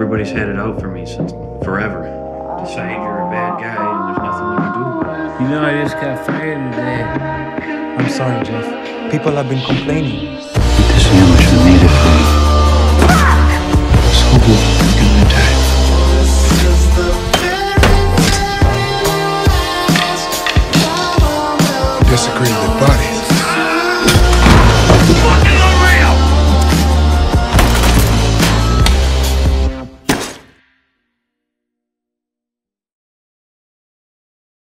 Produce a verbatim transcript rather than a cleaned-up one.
Everybody's had it out for me since forever. Decide you're a bad guy and there's nothing you can do about it. You know, I just got fired today. I'm sorry, Jeff. People have been complaining.